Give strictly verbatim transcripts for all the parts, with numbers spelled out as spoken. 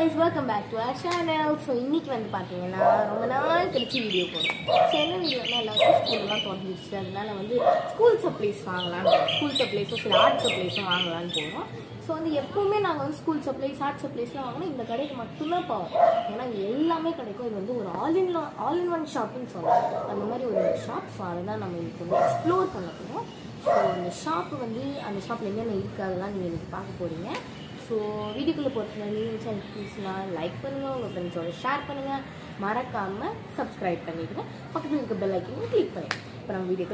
guys, welcome back to our channel. So, today we are going to make a video. So, in this video, we are going to school supplies. School supplies, art supplies. So, we are going to school supplies, art supplies. We are going to an all-in-one shopping shop. We are going to shop explore. So, the shop is going to shop. So, if you like this video, like and share it and subscribe to the bell icon and click on it. Now, let's go to the video.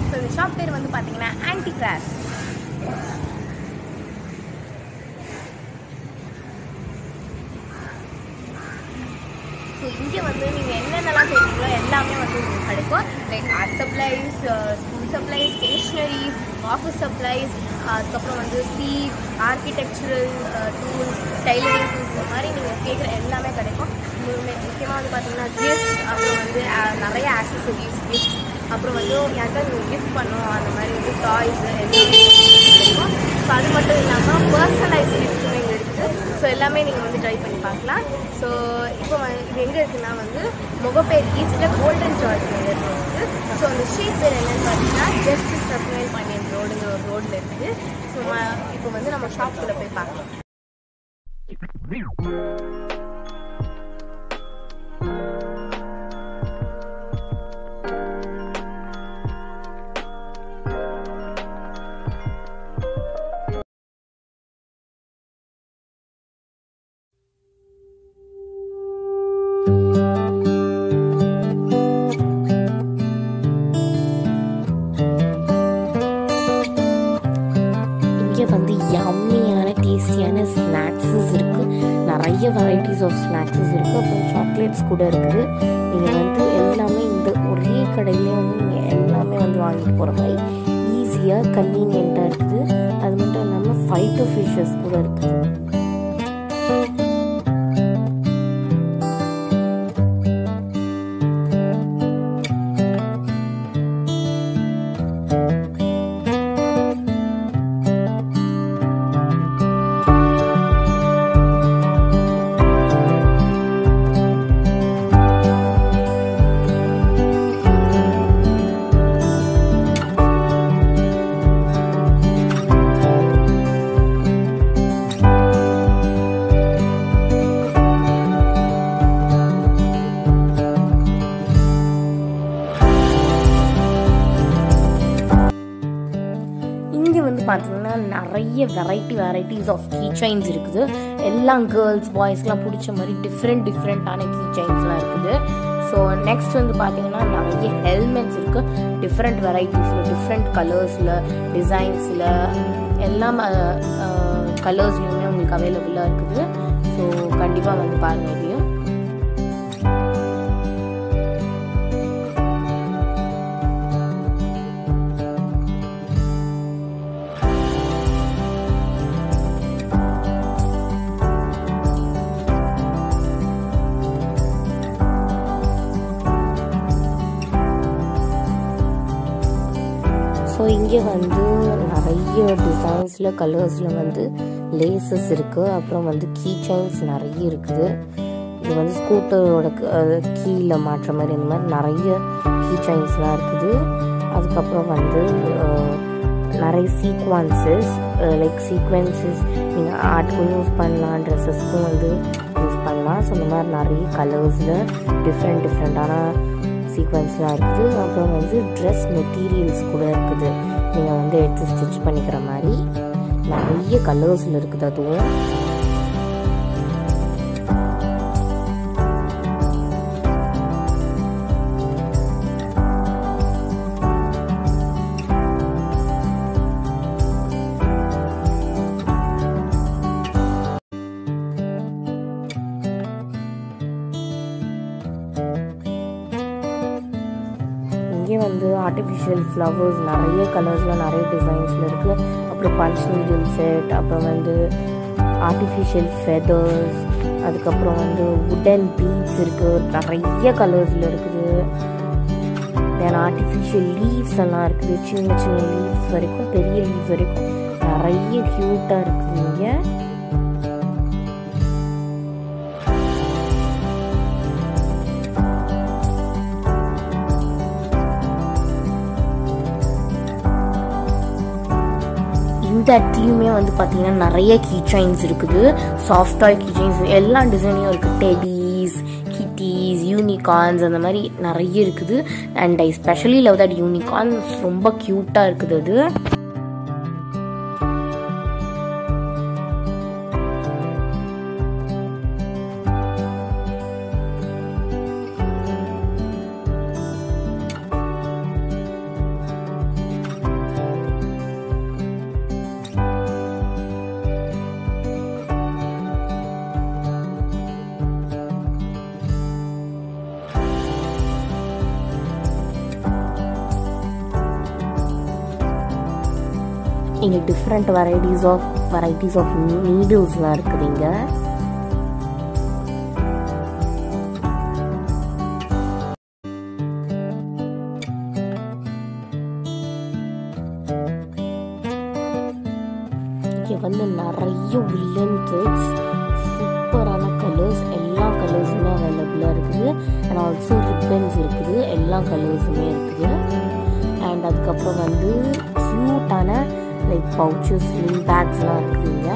So the shop name is Antikrafts. So here you can get like art supplies, school supplies, stationery, office supplies, seeds, architectural tools, tailoring tools, accessories, gifts. I have a gift for toys and personalized gifts. So, I will try it. So, now I have a golden choice. So, the shape is just stuck in the road. So, now I shop. Varieties of snacks and chocolates could are good. You can do the only cadillion easier, convenient at the fight of fishes could are good. Variety varieties of keychains இருக்குது. எல்லாம் girls boys லாம் புடிச்ச மாதிரி different different ஆன keychains லாம் இருக்குது. So next வந்து பாத்தீங்கன்னா நிறைய helmets இருக்கு. Different varieties ல different colors ல designs ல எல்லாம் colors லுமே உங்களுக்கு available-ஆ இருக்குது. So கண்டிப்பா வந்து பாருங்க இது. So, here are designs and colors. Laces இருக்குது, அப்புறம் வந்து கீ செயின்ஸ் நிறைய இருக்குது. இது வந்து ஸ்கூட்டரோட கீழே மாற்ற மாதிரி இந்த மாதிரி நிறைய கீ செயின்ஸ்லாம் இருக்குது. அதுக்கப்புறம் வந்து நிறைய சீக்வன்சஸ், லைக் சீக்வன்சஸ் நீங்கள் ஆர்ட்டுக்கும் யூஸ் பண்ணலாம், ட்ரெஸ்ஸஸ்க்கும் வந்து யூஸ் பண்ணலாம். ஸோ இந்த மாதிரி நிறைய கலர்ஸில் டிஃப்ரெண்ட் டிஃப்ரெண்ட்டான சீக்வன்ஸ்லாம் இருக்குது. அப்புறம் வந்து ட்ரெஸ் மெட்டீரியல்ஸ் கூட இருக்குது, நீங்கள் வந்து எடுத்து ஸ்டிச் பண்ணிக்கிற மாதிரி நிறைய கலர்ஸில் இருக்குது. அதுவும் இங்கே வந்து ஆர்டிஃபிஷியல் ஃப்ளவர்ஸ் நிறைய கலர்ஸில் நிறைய டிசைன்ஸில் இருக்குது. அப்புறம் பஞ்ச் நீடில் செட், அப்புறம் வந்து ஆர்டிஃபிஷியல் ஃபெதர்ஸ், அதுக்கப்புறம் வந்து வுடன் பீட்ஸ் இருக்குது, நிறைய கலர்ஸில் இருக்குது. தென் ஆர்டிஃபிஷியல் லீவ்ஸ் எல்லாம் இருக்குது, சின்ன சின்ன லீவ்ஸ் வரைக்கும் பெரிய லீவ்ஸ் வரைக்கும் நிறைய க்யூட்டாக இருக்குது இங்கே. இந்த இடத்துலையுமே வந்து பார்த்தீங்கன்னா நிறைய கீ செயின்ஸ் இருக்குது, சாஃப்ட் டாய் கீ செயின்ஸ், எல்லா டிசைனையும் இருக்குது. டெடிஸ், கிட்டிஸ், யூனிகார்ன்ஸ் அந்த மாதிரி நிறைய இருக்குது. And I specially love that unicorns, ரொம்ப க்யூட்டாக இருக்குது அது. இங்கே different varieties of varieties of நீடில்ஸ்லாம் இருக்குதுங்க. இங்கே வந்து நிறைய வில்லன் த்ரெட்ஸ், சூப்பரான கலர்ஸ், எல்லா கலர்ஸுமே அவைலபிளாக இருக்குது. அண்ட் ஆல்சோ ரிப்பன்ஸ் இருக்குது, எல்லா கலர்ஸுமே இருக்குது. அண்ட் அதுக்கப்புறம் வந்து க்யூட்டான லைக் பவுச்சஸ், ஸ்லிங் பேக்ஸ்லாம் இருக்குதுங்க.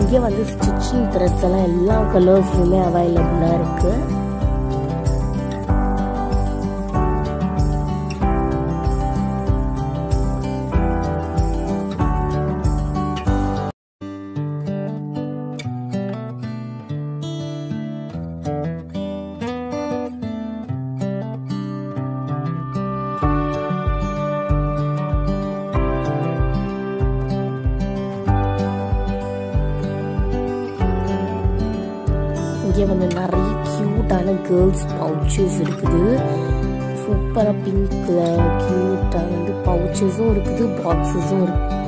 இங்கே வந்து ஸ்டிச்சிங் த்ரெட்ஸ் எல்லாம் எல்லா கலர்ஸ்லையுமே அவைலபிளாக இருக்கு. இங்கே வந்து நிறைய க்யூட்டான கேர்ள்ஸ் பவுச்சஸ் இருக்குது, சூப்பராக பிங்க் கலர் க்யூட்டாக வந்து பவுச்சஸும் இருக்குது, பாக்ஸஸும் இருக்குது.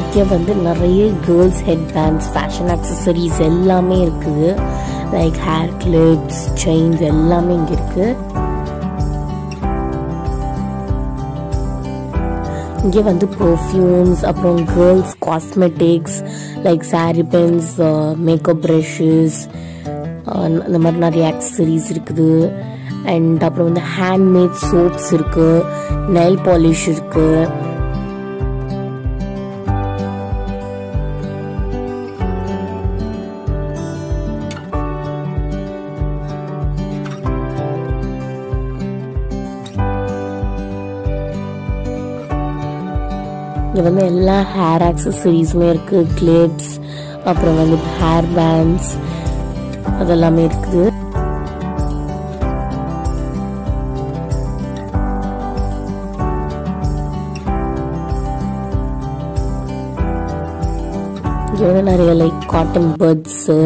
இங்கே வந்து நிறைய girls head bands, fashion accessories எல்லாமே இருக்குது, லைக் ஹேர் கிளிப்ஸ், செயின்ஸ் எல்லாமே இங்கே இருக்குது. இங்கே வந்து பர்ஃப்யூம்ஸ், அப்புறம் girls cosmetics like sorry Benz, makeup brushes, இந்த மாதிரி நிறைய ஆக்சசரிஸ் இருக்குது. அண்ட் அப்புறம் வந்து ஹேண்ட்மேட் சோப்ஸ் இருக்குது, நெயில் பாலிஷ் இருக்குது. இங்கே வந்து எல்லா ஹேர் ஆக்சசரிஸுமே இருக்குது, கிளிப்ஸ், அப்புறம் வந்து ஹேர் பேண்ட்ஸ் அதெல்லாமே இருக்குது. இங்கே வந்து நிறைய like cotton buds,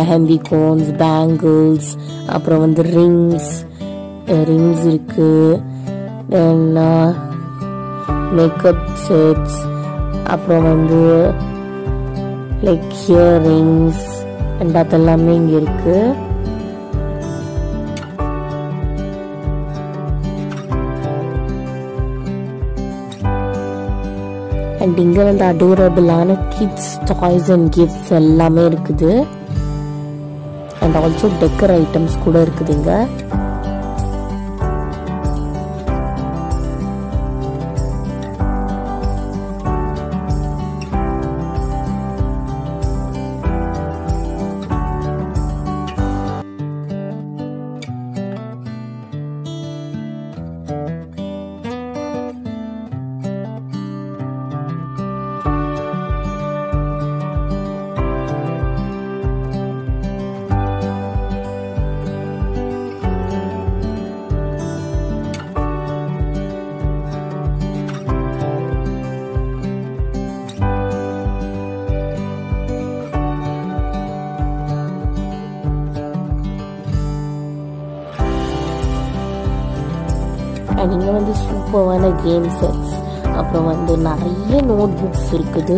mehndi cones, bangles, அப்புறம் வந்து ரிங்ஸ் ரிங்ஸ் இருக்குது, மேக்கப் செட்ஸ், அப்புறம் வந்து like earrings and அதெல்லாமே இங்க இருக்கு. And இங்க வந்து adorable ஆன kids toys and gifts எல்லாமே இருக்குது. And also decor items கூட இருக்குதுங்க. And இங்க வந்து சூப்பரான கேம் செட்ஸ் அப்புறம் வந்து நிறைய நோட் புக்ஸ் இருக்குது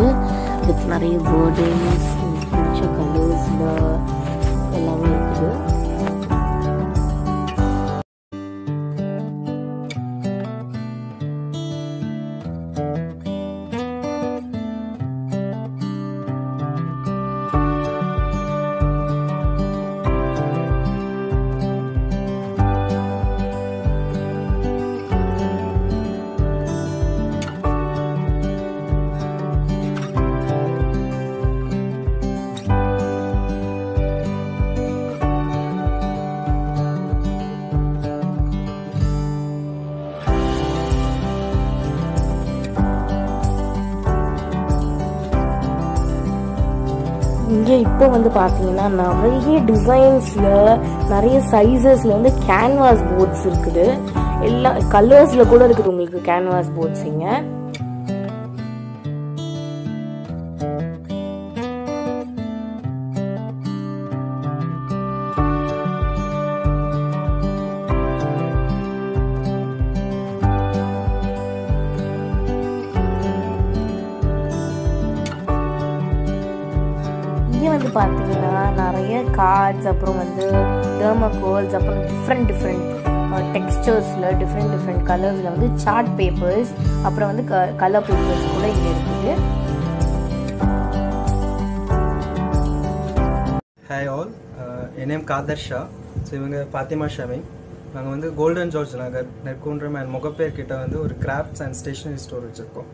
வித் நிறைய வேர்டிங்ஸ் பிடிச்ச கலர்ஸ் எல்லாமே இருக்குது. இங்கே இப்போ வந்து பார்த்தீங்கன்னா நிறைய டிசைன்ஸ்ல நிறைய சைஸஸ்ல வந்து கேன்வாஸ் போர்ட்ஸ் இருக்குது. எல்லா கலர்ஸ்ல கூட இருக்குது உங்களுக்கு கேன்வாஸ் போர்ட்ஸிங்க. வந்து பார்த்தீங்கன்னா நிறைய கார்ட்ஸ் அப்புறம் வந்து டெர்மாகோல்ஸ் அப்புறம் டிஃப்ரெண்ட் டிஃப்ரெண்ட் டெக்ஸ்டர்ஸில் டிஃப்ரெண்ட் டிஃப்ரெண்ட் கலர்ஸில் வந்து சார்ட் பேப்பர்ஸ் அப்புறம் வந்து க கலர் பேப்பர்ஸ் கூட இங்கே இருக்குது. ஹாய் ஆல், என் நேம் காதர் ஷா. ஸோ இவங்க ஃபாத்திமா ஷமி. நாங்கள் வந்து கோல்டன் ஜார்ஜ் நகர் நெற்குன்றம் அண்ட் முகப்பேர் கிட்ட வந்து ஒரு கிராஃப்ட்ஸ் அண்ட் ஸ்டேஷனரி ஸ்டோர் வச்சுருக்கோம்.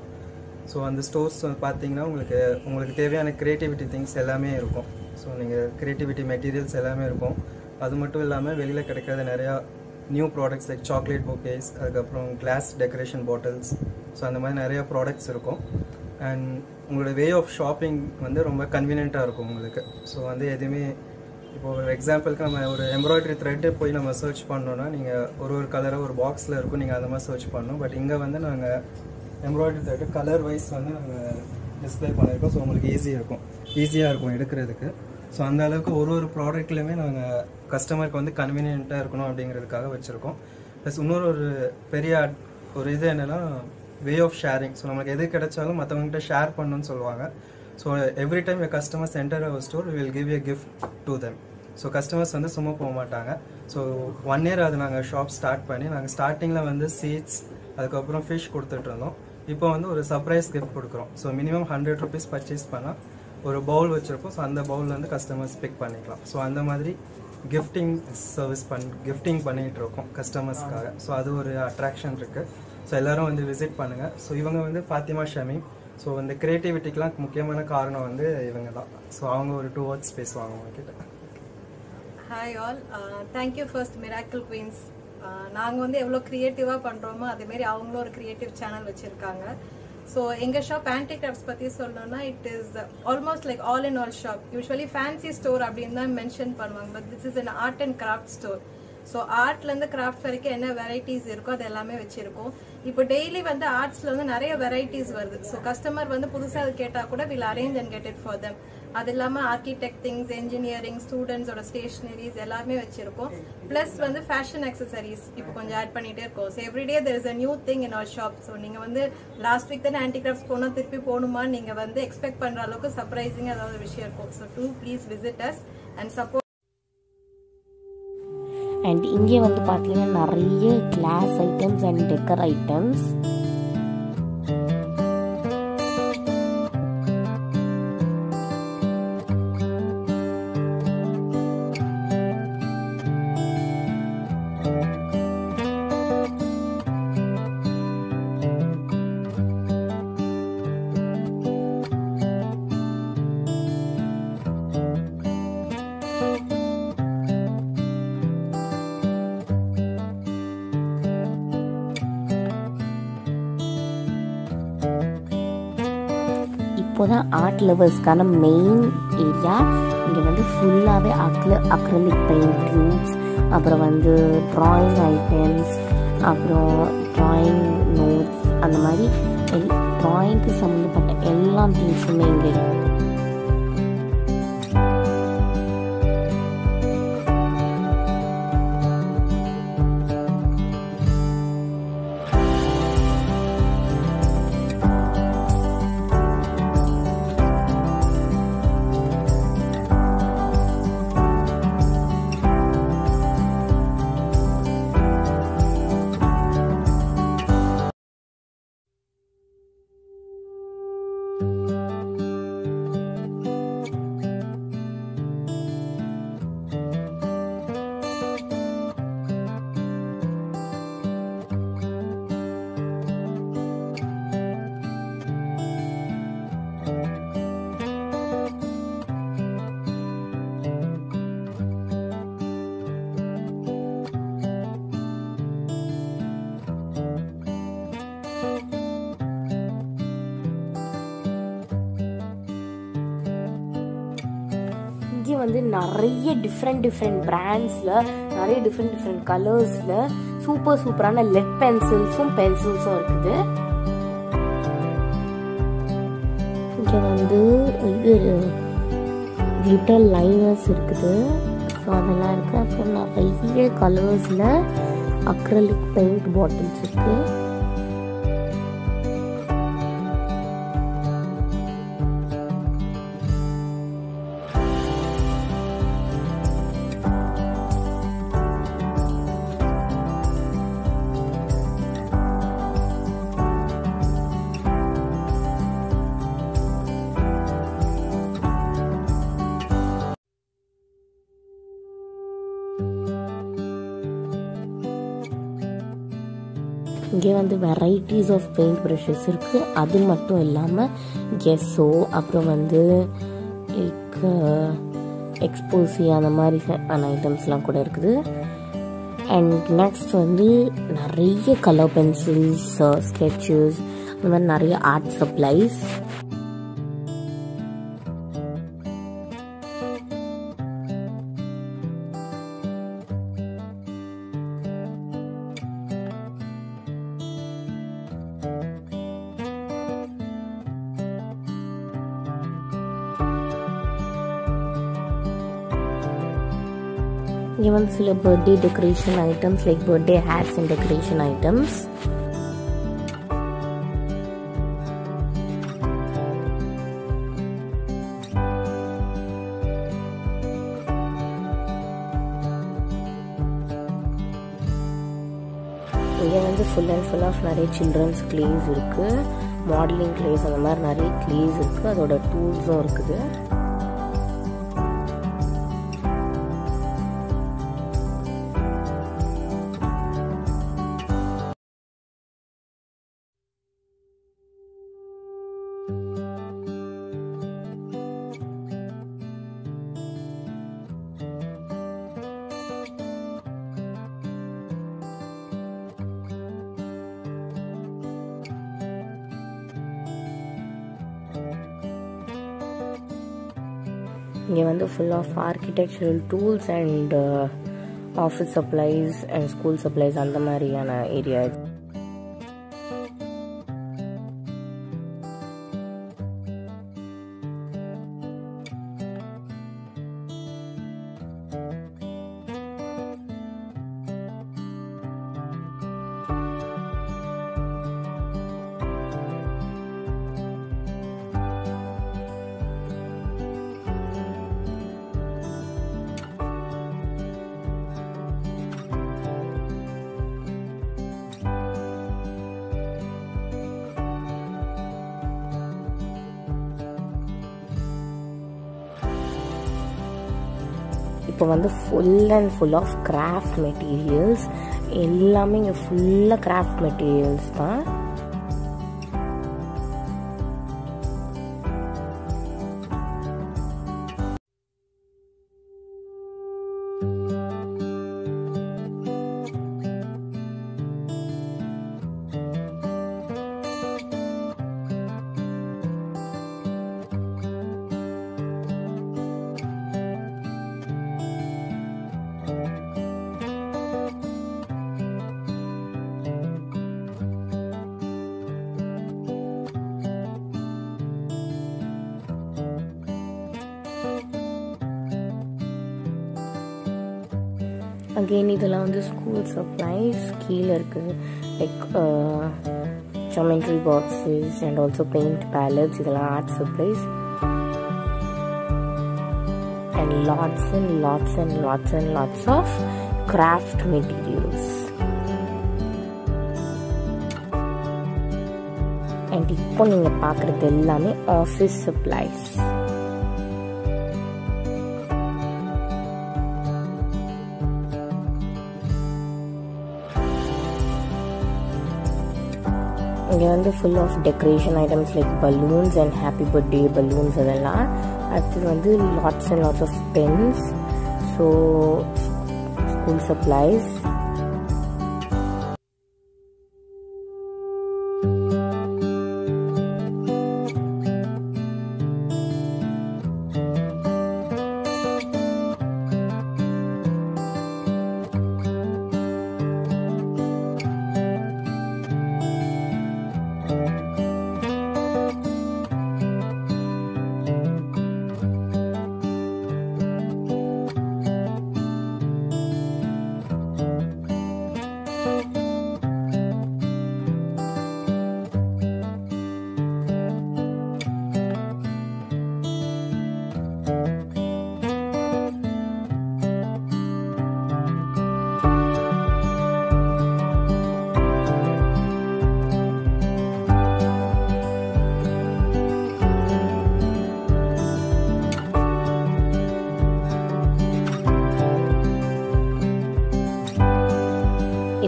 ஸோ அந்த ஸ்டோர்ஸ் வந்து பார்த்தீங்கன்னா உங்களுக்கு உங்களுக்கு தேவையான க்ரியேட்டிவிட்டி திங்ஸ் எல்லாமே இருக்கும். ஸோ நீங்கள் க்ரியேட்டிவிட்டி மெட்டீரியல்ஸ் எல்லாமே இருக்கும். அது மட்டும் இல்லாமல் வெளியில் கிடைக்காத நிறையா new products like chocolate bouquets அதுக்கப்புறம் கிளாஸ் டெக்கரேஷன் பாட்டில்ஸ் ஸோ அந்த மாதிரி நிறையா ப்ராடக்ட்ஸ் இருக்கும். அண்ட் உங்களோட வே ஆஃப் ஷாப்பிங் வந்து ரொம்ப கன்வீனியண்ட்டாக இருக்கும் உங்களுக்கு. ஸோ வந்து எதுவுமே இப்போது ஒரு எக்ஸாம்பிளுக்கு நம்ம ஒரு எம்ப்ராய்டரி த்ரெட்டு போய் நம்ம சர்ச் பண்ணோன்னா நீங்கள் ஒரு ஒரு கலராக ஒரு பாக்ஸில் இருக்கும், நீங்கள் அந்த மாதிரி சர்ச் பண்ணணும். பட் இங்கே வந்து நாங்கள் எம்ப்ராய்டரி த்ரெட்டு கலர் வைஸ் வந்து நாங்கள் டிஸ்பிளே பண்ணியிருக்கோம். ஸோ உங்களுக்கு ஈஸியாக இருக்கும் ஈஸியாக இருக்கும் எடுக்கிறதுக்கு. ஸோ அந்த அளவுக்கு ஒரு ஒரு ப்ராடக்ட்லையுமே நாங்கள் கஸ்டமருக்கு வந்து கன்வீனியண்ட்டாக இருக்கணும் அப்படிங்கிறதுக்காக வச்சுருக்கோம். ப்ளஸ் இன்னொரு ஒரு பெரிய ஒரு இது என்னென்னா வே ஆஃப் ஷேரிங். ஸோ நம்மளுக்கு எது கிடைச்சாலும் மற்றவங்ககிட்ட ஷேர் பண்ணணும்னு சொல்லுவாங்க. So every time a customers enter our store will give a gift to them. So customers வந்து சும்மா போக மாட்டாங்க. ஸோ ஒன் இயர் அது நாங்கள் ஷாப் ஸ்டார்ட் பண்ணி நாங்கள் ஸ்டார்டிங்கில் வந்து சீட்ஸ் அதுக்கப்புறம் ஃபிஷ் கொடுத்துட்டு இருந்தோம். இப்போ வந்து ஒரு சர்ப்ரைஸ் கிஃப்ட் கொடுக்குறோம். So minimum hundred rupees purchase பண்ணால் ஒரு பவுல் வச்சுருப்போம். ஸோ அந்த பவுலில் வந்து கஸ்டமர்ஸ் பிக் பண்ணிக்கலாம். ஸோ அந்த மாதிரி கிஃப்டிங் சர்வீஸ் பண் கிஃப்டிங் பண்ணிகிட்டு இருக்கோம் கஸ்டமர்ஸ்க்காக. ஸோ அது ஒரு அட்ராக்ஷன் இருக்குது. ஸோ எல்லோரும் வந்து விசிட் பண்ணுங்கள். ஸோ இவங்க வந்து ஃபாத்திமா ஷமி. ஸோ இந்த க்ரியேட்டிவிட்டிக்கெலாம் முக்கியமான காரணம் வந்து இவங்க தான். ஸோ அவங்க ஒரு டூ வேர்ட்ஸ் பேசுவாங்க உங்ககிட்ட. Hi all, thank you first miracle queens. நாங்கள் வந்து எவ்வளோ க்ரியேட்டிவாக பண்ணுறோமோ அதேமாரி அவங்களும் ஒரு க்ரியேட்டிவ் சேனல் வச்சுருக்காங்க. ஸோ எங்கள் ஷாப் ஆன்டிக்ராஃப்ட்ஸ் பற்றி சொல்லணும்னா it is almost like all in all shop. Usually fancy store அப்படின்னு தான் மென்ஷன் பண்ணுவாங்க. But this is an art and craft store. So ஆர்ட்லேருந்து கிராஃப்ட் வரைக்கும் என்ன வெரைட்டிஸ் இருக்கோ அது எல்லாமே வச்சுருக்கோம். இப்போ டெய்லி வந்து ஆர்ட்ஸில் வந்து நிறைய வெரைட்டிஸ் வருது. ஸோ கஸ்டமர் வந்து புதுசாக அது கேட்டால் கூட will arrange and get it for them. adellama architect things, engineering, students oda stationaries ellarme vechirukom. Plus vandu fashion accessories ipo konja add pannite irukom. So every day there is a new thing in our shop. So neenga vandu last week thana Antikrafts pona thiruppi ponuma neenga vandu expect pandra alukku surprising edavadhu vishayam irukum. So do please visit us and support. And inge vandu pathina nariya glass items and decor items. இப்போதான் art லவர்ஸ்க்கான main area. இங்கே வந்து ஃபுல்லாகவே அக்ல acrylic paint tubes, அப்புறம் வந்து drawing items, அப்புறம் drawing notes, அந்த மாதிரி எல் ட்ராயிங்க்கு சம்மந்தப்பட்ட எல்லா திங்ஸுமே இங்கே இருக்குது. வந்து நிறைய டிஃப்ரெண்ட் டிஃப்ரெண்ட் பிராண்ட்ஸில் நிறைய டிஃப்ரெண்ட் டிஃப்ரெண்ட் கலர்ஸில் சூப்பர் சூப்பரான லெட் பென்சில்ஸும் பென்சில்ஸும் இருக்குது. இங்கே வந்து இது கிளிட்டர் லைனர்ஸ் இருக்குது. ஸோ அதெல்லாம் இருக்குது. அப்புறம் நிறைய கலர்ஸில் அக்ரலிக் பெயிண்ட் பாட்டில்ஸ் இருக்குது. இங்கே வந்து வெரைட்டிஸ் ஆஃப் பெயிண்ட் ப்ரஷஸ் இருக்குது. அது மட்டும் இல்லாமல் கெஸோ, அப்புறம் வந்து லைக் எக்ஸ்போசி, அந்த மாதிரி ஐட்டம்ஸ்லாம் கூட இருக்குது. அண்ட் நெக்ஸ்ட் வந்து நிறைய கலர் பென்சில்ஸ், ஸ்கெட்சஸ், அந்த மாதிரி நிறைய ஆர்ட் சப்ளைஸ். இங்கே வந்து சில birthday decoration items like birthday hats and decoration items. இங்கே வந்து ஃபுல் அண்ட் ஃபுல் ஆஃப் நிறைய சில்ட்ரன்ஸ் கிளேஸ் இருக்குது, மாடலிங் கிளேஸ், அந்த மாதிரி நிறைய கிளேஸ் இருக்குது. அதோட டூல்ஸும் இருக்குது. இங்கே வந்து full of architectural tools and office supplies and school supplies, அந்த மாதிரியான ஏரியா. இப்போ வந்து full and full of craft materials, எல்லாமே இங்கே ஃபுல்லாக கிராஃப்ட் மெட்டீரியல்ஸ் தான். அகெயின் இதெல்லாம் வந்து ஸ்கூல் சப்ளைஸ் கீழே இருக்குது, like geometry boxes and also paint palettes, இதெல்லாம் art supplies. And lots and lots and lots and lots of craft materials. And இப்போ நீங்கள் பார்க்குறது எல்லாமே ஆஃபீஸ் சப்ளைஸ். இங்கே வந்து full of decoration items like balloons and happy birthday balloons அதெல்லாம். அடுத்தது வந்து lots and lots of pens, so school supplies.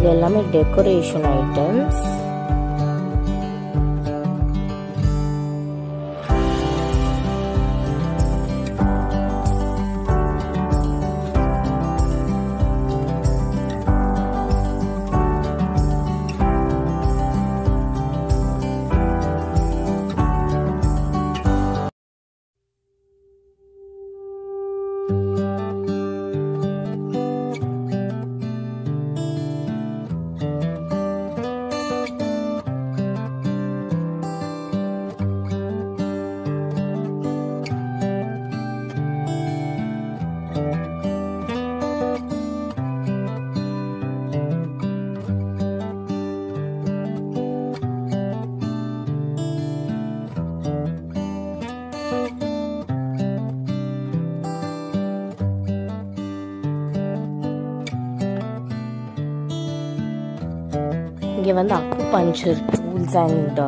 இது எல்லாமே டெக்கரேஷன் ஐட்டம்ஸ். இங்கே வந்து அக்கு பஞ்சர் டூல்ஸ் அண்ட்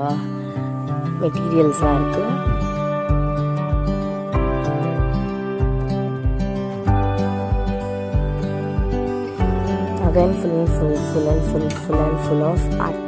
மெட்டீரியல்ஸ்லாம் இருக்கு. Again full and full full and full full and full of art.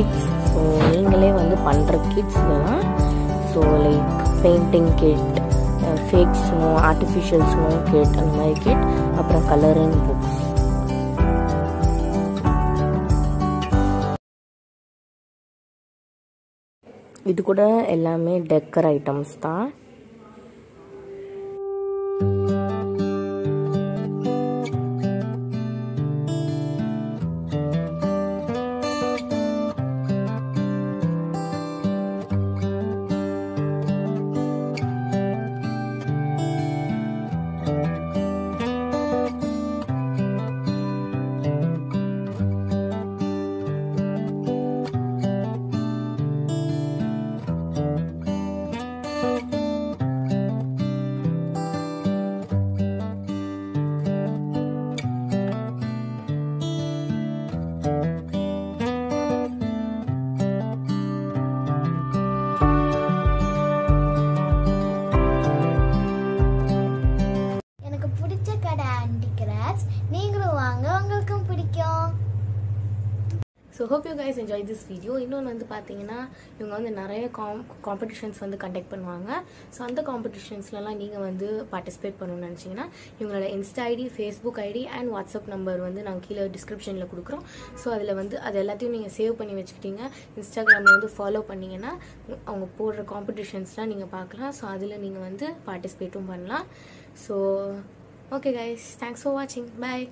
Kits. So நீங்களே வந்து பண்ணுற கிட்ஸ்லாம் so like painting kit, fake snow, artificial snow kit, அந்த மாதிரி கிட், அப்புறம் கலரிங் புக்ஸ். இது கூட எல்லாமே டெக்கர் ஐட்டம்ஸ் தான். So hope you guys enjoyed this video. இன்னொன்று வந்து பார்த்தீங்கன்னா இவங்க வந்து நிறைய காம் காம்படிஷன்ஸ் வந்து கண்டக்ட் பண்ணுவாங்க. ஸோ அந்த காம்படிஷன்ஸ்லாம் நீங்கள் வந்து பார்ட்டிசிபேட் பண்ணணும்னு நினச்சிங்கன்னா இவங்களோட insta ID, Facebook ID and WhatsApp number வந்து நாங்கள் கீழே டிஸ்கிரிப்ஷனில் கொடுக்குறோம். ஸோ அதில் வந்து அது எல்லாத்தையும் நீங்கள் சேவ் பண்ணி வச்சுக்கிட்டீங்க, இன்ஸ்டாகிராமில் வந்து ஃபாலோ பண்ணிங்கன்னா அவங்க போடுற காம்படிஷன்ஸ்லாம் நீங்கள் பார்க்கலாம். ஸோ அதில் நீங்கள் வந்து பார்ட்டிசிபேட்டும் பண்ணலாம். So okay guys, thanks for வாட்சிங், பாய்.